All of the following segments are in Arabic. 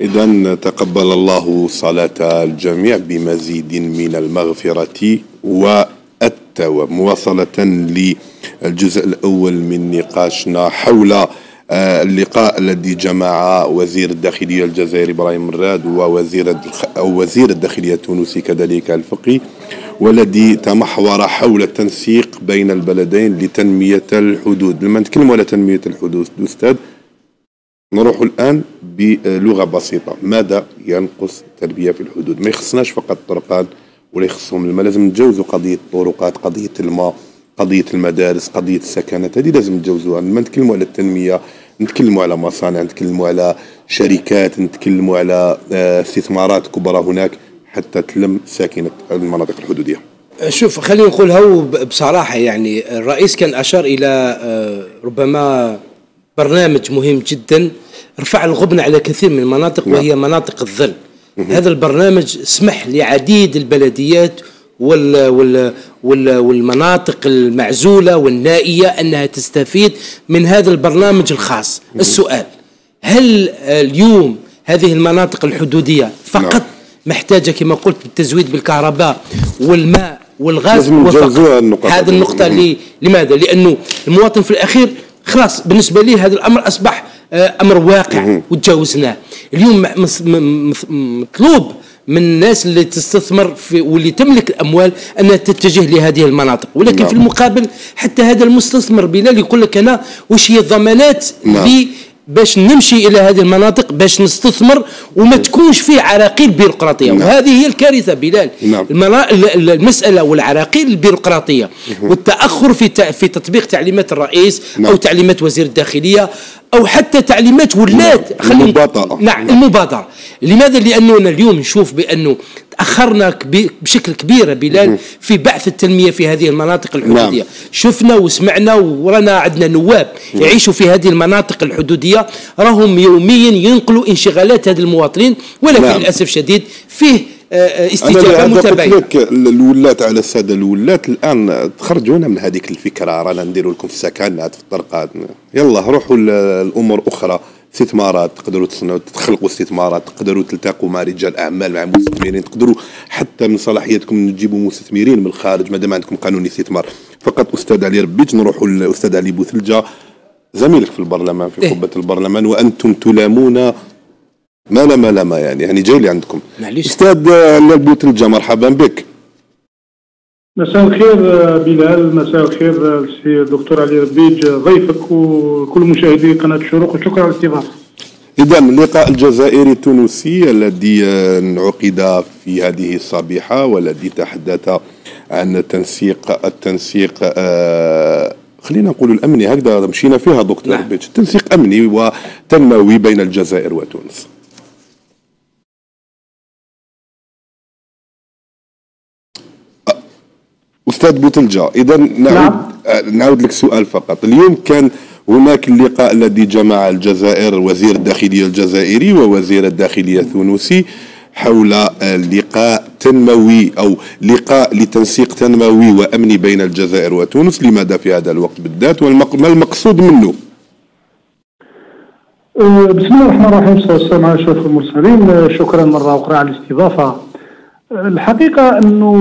إذا تقبل الله صلاة الجميع بمزيد من المغفرة والتوبة. مواصلة للجزء الأول من نقاشنا حول اللقاء الذي جمع وزير الداخلية الجزائري إبراهيم مراد ووزير الداخلية التونسي كذلك الفقي، والذي تمحور حول التنسيق بين البلدين لتنمية الحدود. لما نتكلموا على تنمية الحدود أستاذ، نروح الآن بلغة بسيطة، ماذا ينقص التربية في الحدود؟ ما يخصناش فقط الطرقان ولا يخصهم الماء، لازم نتجاوزوا قضية الطرقات، قضية الماء، قضية المدارس، قضية السكنات، هذه لازم نتجاوزوها. لما نتكلموا على التنمية نتكلموا على مصانع، نتكلموا على شركات، نتكلموا على استثمارات كبرى هناك حتى تلم ساكنة المناطق الحدودية. شوف خلينا نقولها بصراحة، يعني الرئيس كان أشار إلى ربما برنامج مهم جدا رفع الغبن على كثير من المناطق، وهي مناطق الظل. هذا البرنامج سمح لعديد البلديات والمناطق المعزولة والنائية أنها تستفيد من هذا البرنامج الخاص. السؤال، هل اليوم هذه المناطق الحدودية فقط محتاجة كما قلت بالتزويد بالكهرباء والماء والغاز؟ هذه النقطة لماذا؟ لأنه المواطن في الأخير خلاص بالنسبة لي هذا الأمر أصبح أمر واقع وتجاوزناه. اليوم مطلوب من الناس اللي تستثمر في واللي تملك الأموال أنها تتجه لهذه المناطق، ولكن في المقابل حتى هذا المستثمر بلال يقول لك أنا وش هي الضمانات اللي باش نمشي إلى هذه المناطق باش نستثمر وما تكونش فيه عراقيل بيروقراطية. وهذه هي الكارثة بلال، المسألة والعراقيل البيروقراطية والتأخر في تطبيق تعليمات الرئيس أو تعليمات وزير الداخلية أو حتى تعليمات ولاة المبادرة. المبادرة لماذا؟ لأننا اليوم نشوف بأنه تأخرنا بشكل كبير بلال في بحث التنمية في هذه المناطق الحدودية. شفنا وسمعنا ورانا عندنا نواب يعيشوا في هذه المناطق الحدودية، راهم يوميا ينقلوا انشغالات هذه المواطنين، ولكن للأسف شديد فيه استجابة متباينة. قلت لك الولاة، على السادة الولاة الآن تخرجونا من هذيك الفكرة، رانا نديروا لكم في السكنات في الطرقات، يلا روحوا الأمور أخرى، استثمارات تقدروا تخلقوا، استثمارات تقدروا تلتقوا مع رجال اعمال مع مستثمرين، تقدروا حتى من صلاحيتكم تجيبوا مستثمرين من الخارج ما دام عندكم قانون استثمار. فقط استاذ علي ربيت، نروحوا للاستاذ علي بوتلجة زميلك في البرلمان في قبه البرلمان، وانتم تلامون ما لا ما لا ما يعني جاي لي عندكم. استاذ علي بوتلجة مرحبا بك. مساء الخير بلال، مساء الخير السي الدكتور علي ربيج ضيفك وكل مشاهدي قناة الشروق، وشكرا على الاستضافة. إذا اللقاء الجزائري التونسي الذي انعقد في هذه الصبيحة والذي تحدث عن التنسيق خلينا نقول الأمني، هكذا مشينا فيها دكتور ربيج، تنسيق أمني وتنموي بين الجزائر وتونس. أستاذ بوتلجة، إذا نعود لك سؤال فقط، اليوم كان هناك اللقاء الذي جمع الجزائر وزير الداخلية الجزائري ووزير الداخلية التونسي حول لقاء تنموي أو لقاء لتنسيق تنموي وأمني بين الجزائر وتونس، لماذا في هذا الوقت بالذات وما المقصود منه؟ بسم الله الرحمن الرحيم، والصلاة والسلام على أشرف المرسلين، شكرا مرة أخرى على الاستضافة. الحقيقة أنه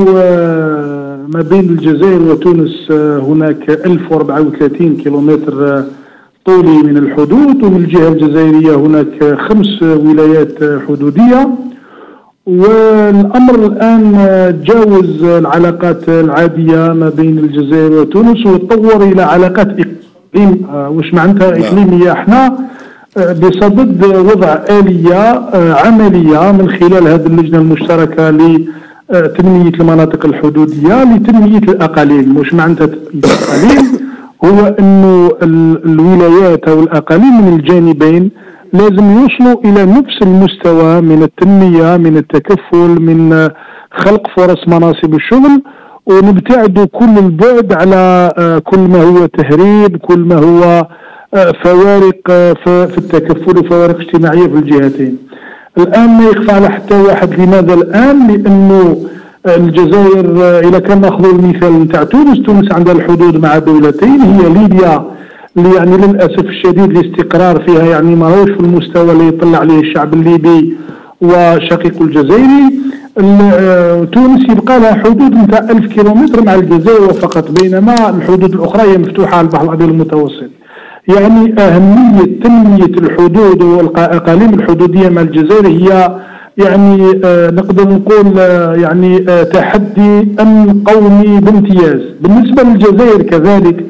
ما بين الجزائر وتونس هناك 1034 كيلومتر طولي من الحدود، ومن الجهة الجزائرية هناك 5 ولايات حدودية، والأمر الآن تجاوز العلاقات العادية ما بين الجزائر وتونس وتطور إلى علاقات إقليمية. وش معناتها إقليمية؟ احنا بصدد وضع آلية عملية من خلال هذه اللجنة المشتركة تنمية المناطق الحدودية لتنمية الأقاليم. واش معناتها تنمية الأقاليم؟ هو أنه الولايات أو الأقاليم من الجانبين لازم يوصلوا إلى نفس المستوى من التنمية، من التكفل، من خلق فرص مناصب الشغل، ونبتعدوا كل البعد على كل ما هو تهريب، كل ما هو فوارق في التكفل وفوارق اجتماعية في الجهتين. الآن ما يخفى على حتى واحد لماذا الآن؟ لأنه الجزائر إذا كان ناخذ المثال نتاع تونس، تونس عندها الحدود مع دولتين هي ليبيا اللي يعني للاسف الشديد الاستقرار فيها يعني ماهوش في المستوى اللي يطلع عليه الشعب الليبي وشقيق الجزائري. تونس يبقى لها حدود نتاع 1000 كيلومتر مع الجزائر فقط، بينما الحدود الاخرى هي مفتوحه على البحر الابيض المتوسط. يعني اهميه تنميه الحدود والاقاليم الحدوديه مع الجزائر هي يعني نقدر نقول يعني تحدي امن قومي بامتياز. بالنسبه للجزائر كذلك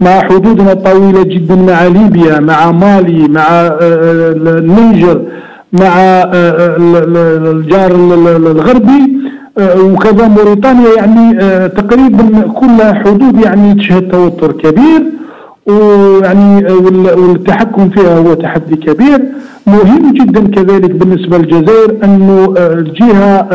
مع حدودنا الطويله جدا مع ليبيا، مع مالي، مع النيجر، مع الجار الغربي، وكذا موريتانيا، يعني تقريبا كلها حدود يعني تشهد توتر كبير، ويعني والتحكم فيها هو تحدي كبير. مهم جدا كذلك بالنسبه للجزائر انه الجهه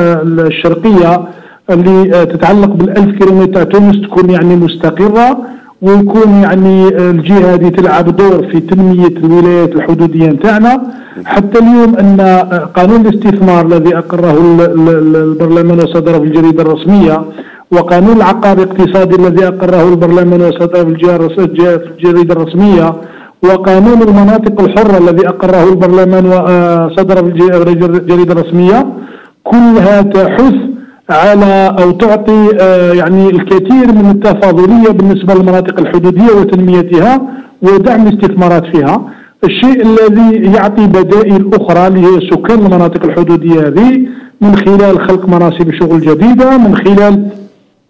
الشرقيه اللي تتعلق بال1000 كيلومتر تونس تكون يعني مستقره، ويكون يعني الجهه هذه تلعب دور في تنميه الولايات الحدوديه نتاعنا. حتى اليوم ان قانون الاستثمار الذي اقره البرلمان وصدر في الجريده الرسميه، وقانون العقار الاقتصادي الذي اقره البرلمان وصدر في الجريده الرسميه، وقانون المناطق الحره الذي اقره البرلمان وصدر في الجريده الرسميه، كلها تحث على او تعطي يعني الكثير من التفاضليه بالنسبه للمناطق الحدوديه وتنميتها ودعم الاستثمارات فيها. الشيء الذي يعطي بدائل اخرى لسكان المناطق الحدوديه هذه من خلال خلق مناصب شغل جديده، من خلال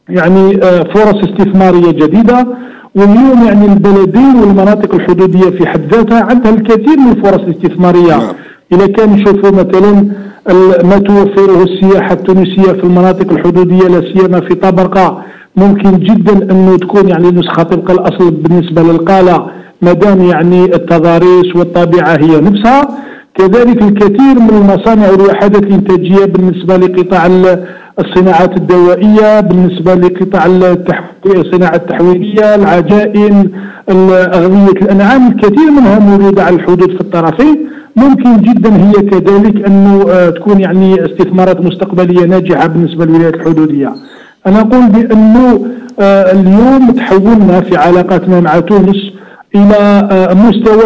يعني فرص استثماريه جديده. واليوم يعني البلدين والمناطق الحدوديه في حد ذاتها عندها الكثير من الفرص الاستثماريه. إذا كان نشوفوا مثلا ما توفره السياحة التونسية في المناطق الحدودية، لا سيما في طبرقة، ممكن جدا أنه تكون يعني نسخة طبق الأصل بالنسبة للقالة، ما دام يعني التضاريس والطبيعة هي نفسها. كذلك الكثير من المصانع والوحدات الإنتاجية بالنسبة لقطاع الصناعات الدوائية، بالنسبة لقطاع الصناعة التحويلية، العجائن، أغذية الأنعام، الكثير منها موجودة على الحدود في الطرفين. ممكن جدا هي كذلك انه تكون يعني استثمارات مستقبليه ناجحه بالنسبه للولايات الحدوديه. انا اقول بانه اليوم تحولنا في علاقاتنا مع تونس الى مستوى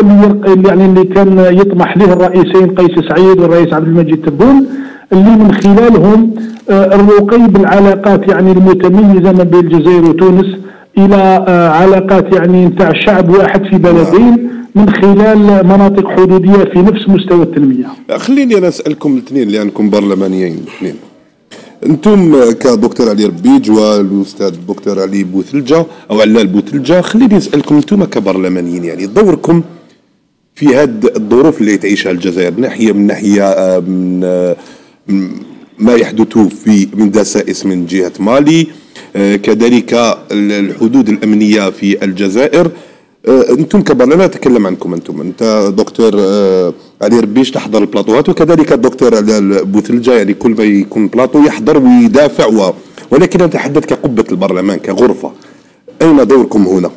يعني اللي كان يطمح له الرئيسين قيس سعيد والرئيس عبد المجيد تبون، اللي من خلالهم الرقي بالعلاقات يعني المتميزه ما بين الجزائر وتونس الى علاقات يعني نتاع شعب واحد في بلدين من خلال مناطق حدوديه في نفس مستوى التنميه. خليني انا اسالكم الاثنين لانكم برلمانيين الاثنين. انتم كدكتور علي ربيج والاستاذ دكتور علي بوتلجة او علال بوتلجة، خليني نسالكم انتم كبرلمانيين يعني دوركم في هذه الظروف اللي تعيشها الجزائر، ناحيه من ناحيه من ما يحدث في من دسائس من جهه مالي، كذلك الحدود الامنيه في الجزائر. انتم كبرلمان، اتكلم عنكم انتم، انت دكتور علي ربيش تحضر البلاطوهات، وكذلك الدكتور علال بوتلجة يعني كل ما يكون بلاطو يحضر ويدافع ولكن نتحدث كقبه البرلمان كغرفه. اين دوركم هنا؟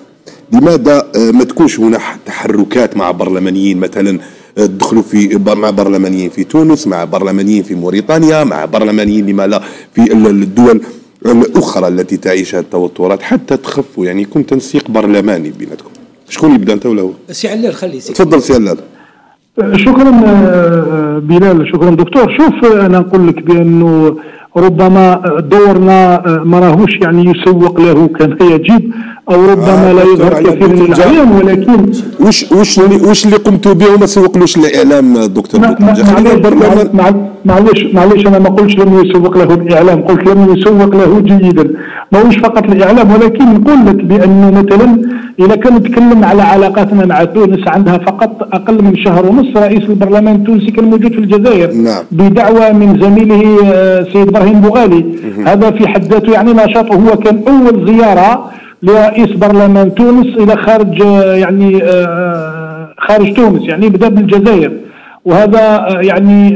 لماذا ما تكونش هنا تحركات مع برلمانيين؟ مثلا تدخلوا في مع برلمانيين في تونس، مع برلمانيين في موريتانيا، مع برلمانيين لما لا في الدول الاخرى التي تعيشها التوترات حتى تخفوا، يعني يكون تنسيق برلماني بيناتكم. شكون يبدا، انت ولا هو؟ سي علال، خلي سي. تفضل سي علال. شكرا بلال، شكرا دكتور. شوف انا نقول لك بانه ربما دورنا ما راهوش يعني يسوق له كما يجب، او ربما لا يظهر كثير من الاعلام، ولكن وش اللي قمتوا به وما سوقلوش الاعلام دكتور؟ معليش انا ما قلتش لم يسوق له الاعلام، قلت لم يسوق له جيدا، ماهوش فقط الاعلام. ولكن نقول لك بانه مثلا اذا كان نتكلم على علاقاتنا مع تونس، عندها فقط اقل من شهر ونص رئيس البرلمان التونسي كان موجود في الجزائر، نعم، بدعوى من زميله سيد إبراهيم بوغالي. هذا في حد ذاته يعني نشاطه، هو كان أول زيارة لرئيس برلمان تونس إلى خارج يعني خارج تونس، يعني بدأ بالجزائر، وهذا يعني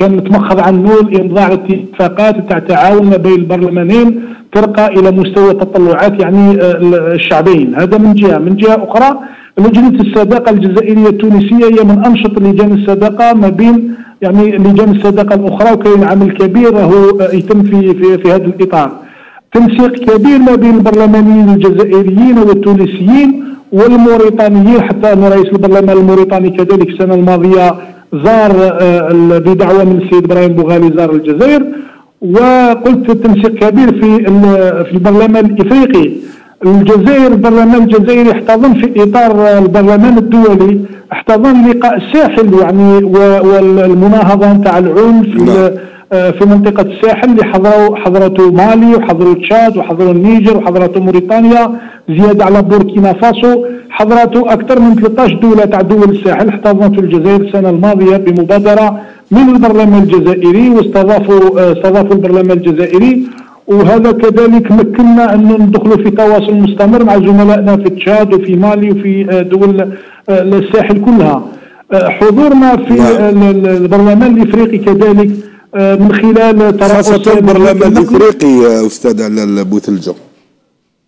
كان متمخض عنه الإمضاء الاتفاقات تاع التعاون ما بين البرلمانين ترقى إلى مستوى تطلعات يعني الشعبين. هذا من جهة. من جهة أخرى، لجنة الصداقة الجزائرية التونسية هي من أنشط لجان الصداقة ما بين يعني لجان الصداقة الأخرى، وكاين عمل كبير هو يتم في هذا الإطار. تنسيق كبير ما بين البرلمانيين الجزائريين والتونسيين، والموريتانيين، حتى أن رئيس البرلمان الموريتاني كذلك السنة الماضية زار بدعوة من السيد إبراهيم بوغالي زار الجزائر، وقلت تنسيق كبير في البرلمان الإفريقي. الجزائر البرلمان الجزائري احتضن في إطار البرلمان الدولي، احتضن لقاء الساحل يعني والمناهضة نتاع العون في منطقة الساحل اللي حضرته مالي وحضروا تشاد وحضروا النيجر وحضرته موريتانيا، زيادة على بوركينا فاسو، حضرته أكثر من 13 دولة تاع دول الساحل. احتضنت الجزائر السنة الماضية بمبادرة من البرلمان الجزائري واستضافوا البرلمان الجزائري، وهذا كذلك مكننا أن ندخلوا في تواصل مستمر مع زملائنا في تشاد وفي مالي وفي دول الساحل كلها. حضورنا في البرلمان الإفريقي كذلك من خلال خاصة البرلمان الإفريقي أستاذ علال بوتلجة،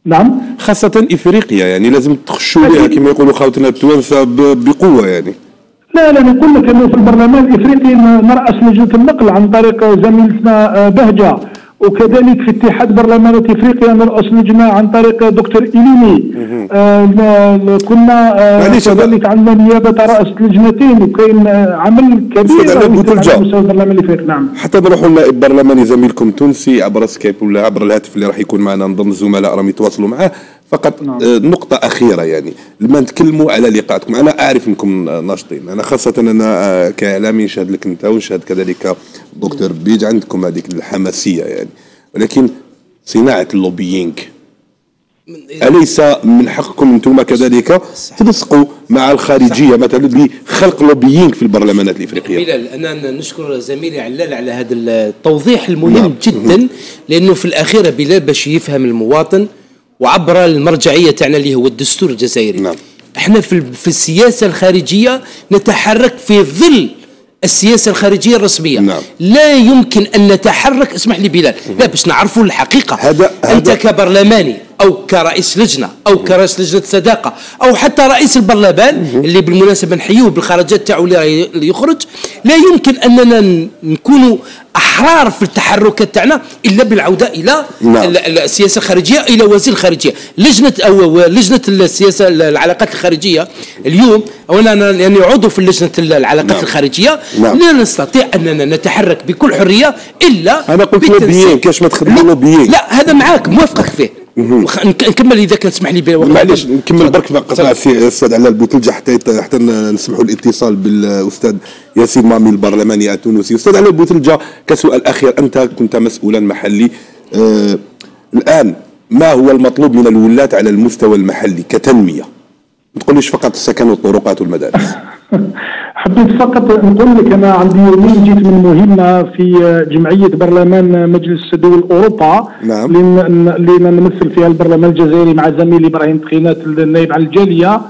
نعم خاصة إفريقيا يعني لازم تخشوا لها كما يقولوا خاوتنا التوانسة بقوة يعني. لا نقول لك أنه في البرلمان الإفريقي نرأس لجنة النقل عن طريق زميلتنا بهجة، وكذلك في اتحاد برلمانات افريقيا نرأس لجنه عن طريق دكتور إليمي. كنا كذلك عندنا نيابه رأس لجنتين، وكاين عمل كبير على مستوى البرلمان الافريقي. نعم حتى نروحوا لنائب برلماني زميلكم تونسي عبر سكايب ولا عبر الهاتف اللي راح يكون معنا، نظن الزملاء راهم يتواصلوا معاه فقط. نعم. نقطه اخيره يعني لما نتكلموا على لقاءاتكم، انا اعرف انكم ناشطين، انا خاصه انا كاعلامي نشهد لك انت ونشهد كذلك دكتور بيج، عندكم هذيك الحماسيه يعني، ولكن صناعه اللوبيينغ اليس من حقكم انتم كذلك تنسقوا مع الخارجيه مثلا لخلق لوبيينغ في البرلمانات الافريقيه؟ بلال انا نشكر زميلي علال على هذا التوضيح المهم. نعم. جدا، لانه في الاخير بلال باش يفهم المواطن وعبر المرجعيه تاعنا اللي هو الدستور الجزائري. نعم. احنا في السياسه الخارجيه نتحرك في ظل السياسه الخارجيه الرسميه. نعم. لا يمكن ان نتحرك، اسمح لي بلال، لا باش نعرفوا الحقيقه. انت كبرلماني او كرئيس لجنه او كرئيس لجنه صداقه او حتى رئيس البرلمان اللي بالمناسبه نحيوه بالخرجات تاعو اللي يخرج، لا يمكن اننا نكونوا احرار في التحركات تاعنا الا بالعوده الى السياسه الخارجيه، الى وزير الخارجيه. لجنه السياسه العلاقات الخارجيه اليوم، وانا يعني عضو في لجنه العلاقات الخارجيه، لا نستطيع اننا نتحرك بكل حريه الا انا قلت لوبيين كاش ما تخدموا لوبيين. لا هذا معاك موافقك فيه. نكمل اذا كان تسمح لي، معليش نكمل برك قطع في استاذ علال بوتلجة حتى نسمحوا الاتصال بالاستاذ ياسين مامي البرلماني التونسي. استاذ علال بوتلجة كسؤال اخير، انت كنت مسؤولا محلي، الان ما هو المطلوب من الولاة على المستوى المحلي كتنميه؟ ما تقوليش فقط السكن والطرقات والمدارس. حبيت فقط نقول لك انا عندي يومين جيت من مهمه في جمعيه برلمان مجلس دول اوروبا. نعم. اللي نمثل فيها البرلمان الجزائري مع زميلي ابراهيم تخينات النائب على الجاليه.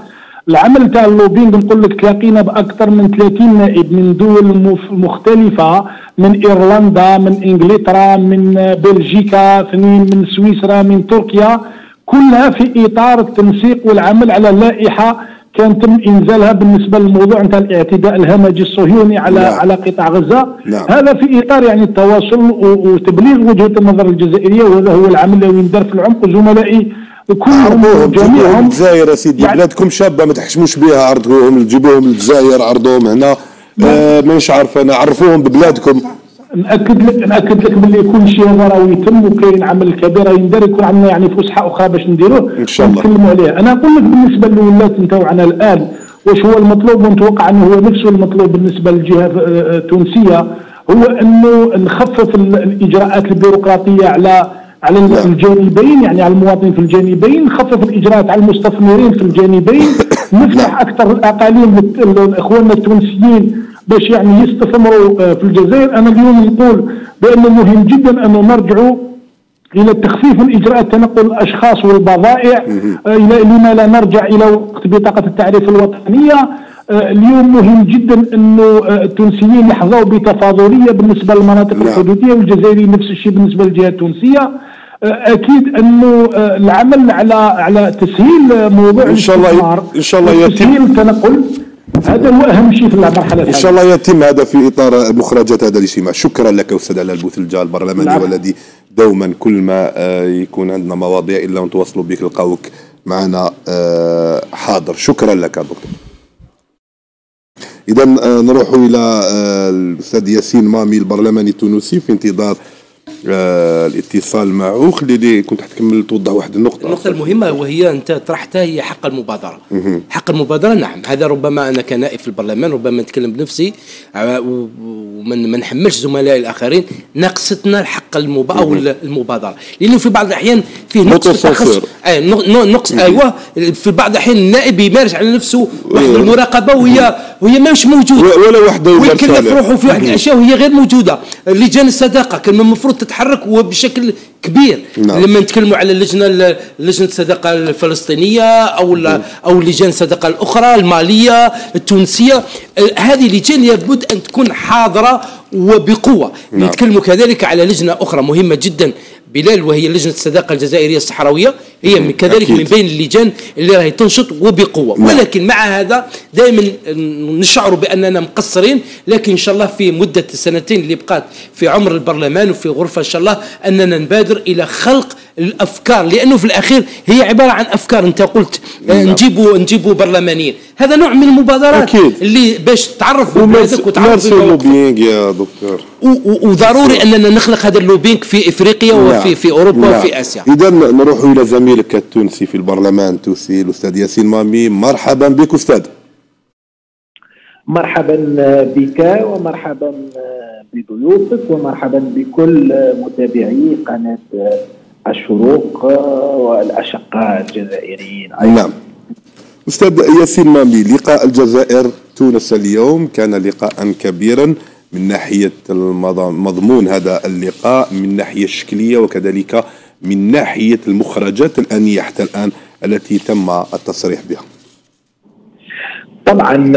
العمل تاع اللوبينغ نقول لك تلاقينا باكثر من 30 نائب من دول مختلفه، من ايرلندا، من انجلترا، من بلجيكا، اثنين من سويسرا، من تركيا، كلها في اطار التنسيق والعمل على لائحه كان تم انزالها بالنسبه للموضوع نتاع الاعتداء الهمجي الصهيوني على على قطاع غزه. هذا في اطار يعني التواصل وتبليغ وجهه النظر الجزائريه، وهذا هو العمل اللي يندار في العمق. زملائي كلهم جميعهم الجزائر سيدي يعني بلادكم شابه ما تحشموش بها، عرضوهم جيبوهم للجزائر، عرضوهم هنا، مانيش عارف انا، عرفوهم ببلادكم. ناكد لك باللي كل شيء هذا راه يتم، وكاين عمل كبير يندار، يكون عندنا يعني فسحه اخرى باش نديروه ان شاء الله نتكلموا عليه. انا نقول لك بالنسبه للولات نتاوعنا الان واش هو المطلوب، ونتوقع انه هو نفسه المطلوب بالنسبه للجهه التونسيه، هو انه نخفف الاجراءات البيروقراطيه على الجانبين، يعني على المواطنين في الجانبين، نخفف الاجراءات على المستثمرين في الجانبين، نفتح اكثر الاقاليم اخواننا التونسيين باش يعني يستثمروا في الجزائر. انا اليوم نقول بانه مهم جدا انه نرجعوا الى التخفيف من اجراءات تنقل الاشخاص والبضائع، الى لما لا نرجع الى وقت بطاقه التعريف الوطنيه. اليوم مهم جدا انه التونسيين يحظوا بتفاضليه بالنسبه للمناطق الحدوديه، والجزائريين نفس الشيء بالنسبه للجهه التونسيه. اكيد انه العمل على تسهيل موضوع الاستثمار، ان شاء الله يتم التنقل، هذا هو اهم شيء في المرحله الحاليه. ان شاء الله يتم هذا في اطار مخرجات هذا الاجتماع. شكرا لك استاذ علال بوتلجة البرلماني، والذي دوما كل ما يكون عندنا مواضيع الا نتواصلوا بك، نلقاوك معنا حاضر. شكرا لك دكتور. إذا نروح إلى الأستاذ ياسين مامي البرلماني التونسي في انتظار الاتصال معه. خليني كنت حتكمل توضح واحد النقطة. النقطة المهمة وهي أنت طرحتها هي حق المبادرة. حق المبادرة نعم، هذا ربما أنا كنائب في البرلمان ربما نتكلم بنفسي وما نحملش زملائي الآخرين، نقصتنا حق المبادرة، لأنه في بعض الأحيان فيه نقص نقص أيوه، في بعض الأحيان النائب يمارس على نفسه واحد المراقبة وهي ماهيش موجودة ولا وحده، ويكلف روحه في واحد الأشياء وهي غير موجودة. لجان الصداقة كان المفروض تتحرك وبشكل كبير. نعم. لما نتكلموا على لجنه الصداقه الفلسطينيه او لجان الصداقه الاخرى الماليه التونسيه، هذه اللجان لابد ان تكون حاضره وبقوه. نعم. نتكلموا كذلك على لجنه اخرى مهمه جدا بلال وهي لجنه الصداقه الجزائريه الصحراويه، هي من كذلك أكيد. من بين اللجان اللي راهي تنشط وبقوه. نعم. ولكن مع هذا دائما نشعر باننا مقصرين، لكن ان شاء الله في مده السنتين اللي بقات في عمر البرلمان وفي غرفه ان شاء الله اننا نبادر الى خلق الافكار، لانه في الاخير هي عباره عن افكار. انت قلت نجيبوا برلمانيين، هذا نوع من المبادرات أكيد. اللي باش تعرف بلادك وتعرف اللوبينج يا دكتور، وضروري اننا نخلق هذا اللوبينج في افريقيا وفي اوروبا وفي اسيا. اذا نروح الى زميلك التونسي في البرلمان التونسي الاستاذ ياسين مامي. مرحبا بك استاذ. مرحبا بك ومرحبا بضيوفك ومرحبا بكل متابعي قناه الشروق والاشقاء الجزائريين. نعم. استاذ ياسين مامي، لقاء الجزائر تونس اليوم كان لقاء كبيرا من ناحيه مضمون هذا اللقاء، من ناحيه الشكليه وكذلك من ناحيه المخرجات الانيه حتى الان التي تم التصريح بها. طبعا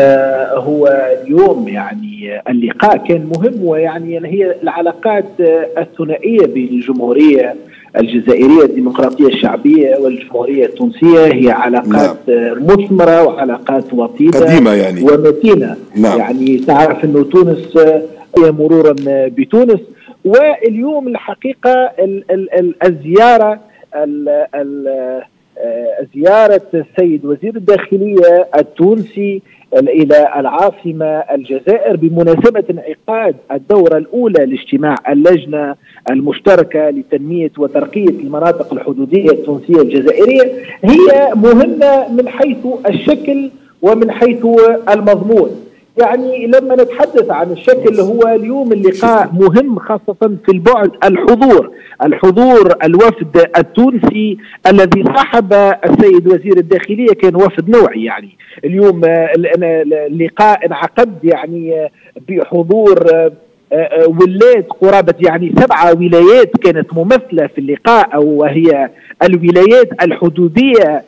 هو اليوم يعني اللقاء كان مهم، ويعني هي العلاقات الثنائيه بين الجمهوريه الجزائريه الديمقراطيه الشعبيه والجمهوريه التونسيه هي علاقات نعم. مثمره وعلاقات وطيده قديمه يعني ومتينه. نعم. يعني تعرف انه تونس هي مرورا بتونس، واليوم الحقيقه زيارة السيد وزير الداخلية التونسي إلى العاصمة الجزائر بمناسبة انعقاد الدورة الأولى لاجتماع اللجنة المشتركة لتنمية وترقية المناطق الحدودية التونسية الجزائرية هي مهمة من حيث الشكل ومن حيث المضمون. يعني لما نتحدث عن الشكل، هو اليوم اللقاء مهم خاصة في البعد الحضور الوفد التونسي الذي صاحب السيد وزير الداخلية كان وفد نوعي. يعني اليوم اللقاء انعقد يعني بحضور ولايات قرابة يعني 7 ولايات كانت ممثلة في اللقاء، وهي الولايات الحدودية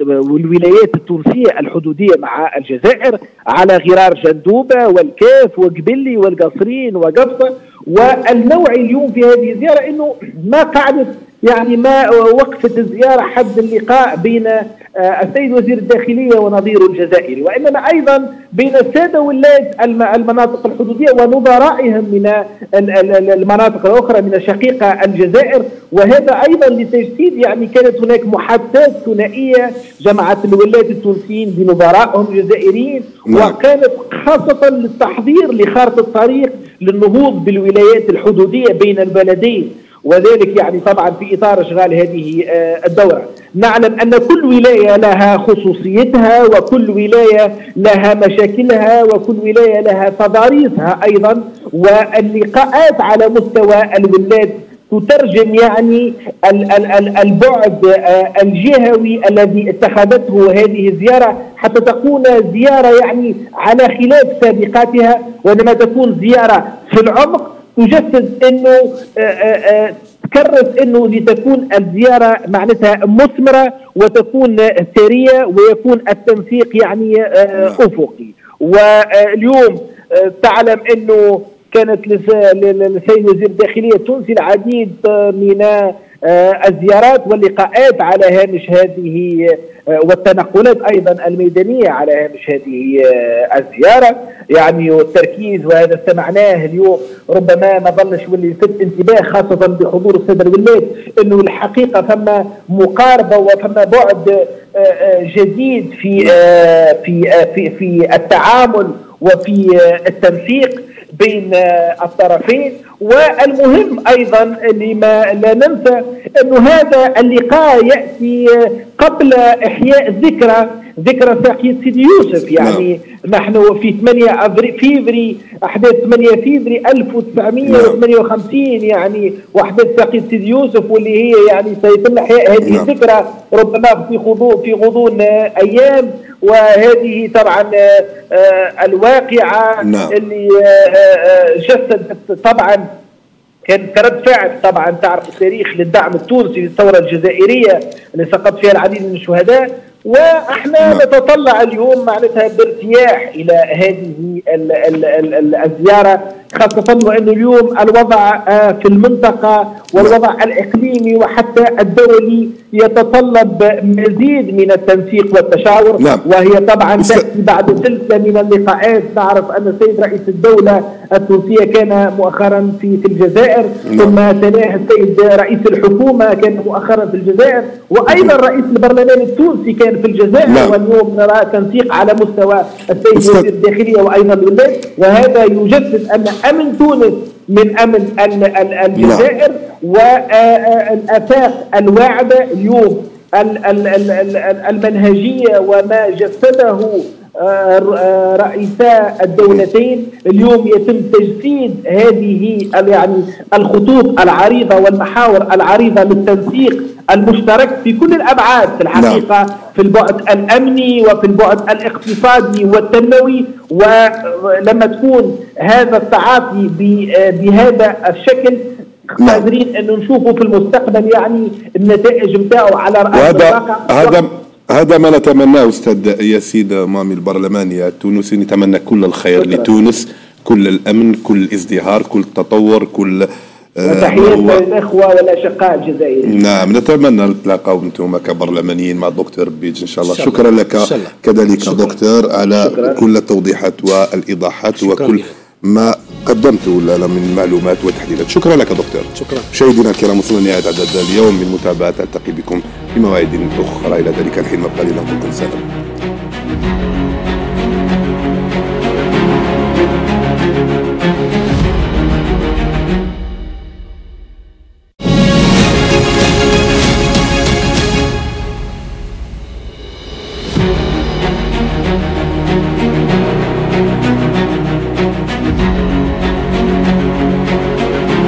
والولايات التونسية الحدودية مع الجزائر على غرار جندوبة والكاف وقبلي والقصرين وقفصة. والنوعي اليوم في هذه الزيارة انه ما قعدت يعني ما وقفت الزيارة حد اللقاء بين السيد وزير الداخلية ونظيره الجزائري، وإنما أيضا بين السادة ولاة المناطق الحدودية ونظرائهم من المناطق الأخرى من شقيقة الجزائر. وهذا أيضا لتجسيد يعني كانت هناك محادثات ثنائية جمعت الولاة التونسيين بنظرائهم الجزائريين، وكانت خاصة للتحضير لخارطة الطريق للنهوض بالولايات الحدودية بين البلدين، وذلك يعني طبعا في إطار إشغال هذه الدورة. نعلم أن كل ولاية لها خصوصيتها وكل ولاية لها مشاكلها وكل ولاية لها تضاريسها أيضا، واللقاءات على مستوى الولايات تترجم يعني البعد الجهوي الذي اتخذته هذه الزيارة حتى تكون زيارة يعني على خلاف سابقاتها، وإنما تكون زيارة في العمق تجسد انه تكرس انه لتكون الزياره معناتها مثمره وتكون ثريه ويكون التنسيق يعني افقي. واليوم تعلم انه كانت للسيد وزير الداخليه التونسي العديد من الزيارات واللقاءات على هامش هذه والتنقلات ايضا الميدانيه على هامش هذه الزياره. يعني والتركيز، وهذا سمعناه اليوم ربما ما ظلش واللي يلفت انتباه خاصه بحضور الصدر بالليل، انه الحقيقه ثم مقاربه وثم بعد جديد في في في في التعامل وفي التنسيق بين الطرفين. والمهم ايضا لما لا ننسى انه هذا اللقاء ياتي قبل احياء ذكرى ساقية سيدي يوسف، يعني نحن في 8 فيفري 18 فيفري 1958 يعني واحداث ساقية سيدي يوسف واللي هي يعني سيتم احياء هذه الذكرى ربما في غضون ايام. وهذه طبعا الواقعة اللي جسدت طبعا كان كرد فعل طبعا تعرف التاريخ للدعم التونسي للثورة الجزائرية اللي سقط فيها العديد من الشهداء. واحنا نتطلع اليوم معناتها بارتياح الى هذه الزياره، خاصه وانه اليوم الوضع في المنطقه والوضع الاقليمي وحتى الدولي يتطلب مزيد من التنسيق والتشاور. وهي طبعا تاتي بعد سلسله من اللقاءات، نعرف ان السيد رئيس الدوله التونسيه كان مؤخرا في الجزائر، ثم تلاه السيد رئيس الحكومه كان مؤخرا في الجزائر، وايضا رئيس البرلمان التونسي كان في الجزائر. واليوم نرى تنسيق على مستوى السيد وزير الداخليه وايضا الولايات، وهذا يجسد ان امن تونس من امن الجزائر. والافاق الواعده اليوم المنهجيه وما جسده رئيسا الدولتين، اليوم يتم تجسيد هذه يعني الخطوط العريضه والمحاور العريضه للتنسيق المشترك في كل الابعاد في الحقيقه، في البعد الامني وفي البعد الاقتصادي والتنموي. ولما تكون هذا التعاطي بهذا الشكل قادرين انه نشوفه في المستقبل يعني النتائج نتاعو على رأس الواقع. هذا ما نتمناه استاذ ياسين مامي البرلماني التونسي، نتمنى كل الخير لتونس، كل الامن، كل الازدهار، كل التطور، كل وتحية الإخوة والأشقاء الجزائريين. نعم، نتمنى نتلاقاو انتم كبرلمانيين مع الدكتور بيج ان شاء الله. شكرا لك كذلك دكتور على كل التوضيحات والايضاحات وكل ما قدمته لنا من معلومات وتحليلات. شكرا لك دكتور. شكرا. مشاهدينا الكرام، وصلنا نهاية عدد اليوم من متابعة، ألتقي بكم في مواعيد أخرى إلى ذلك الحين. مبقى لنا كل سنة.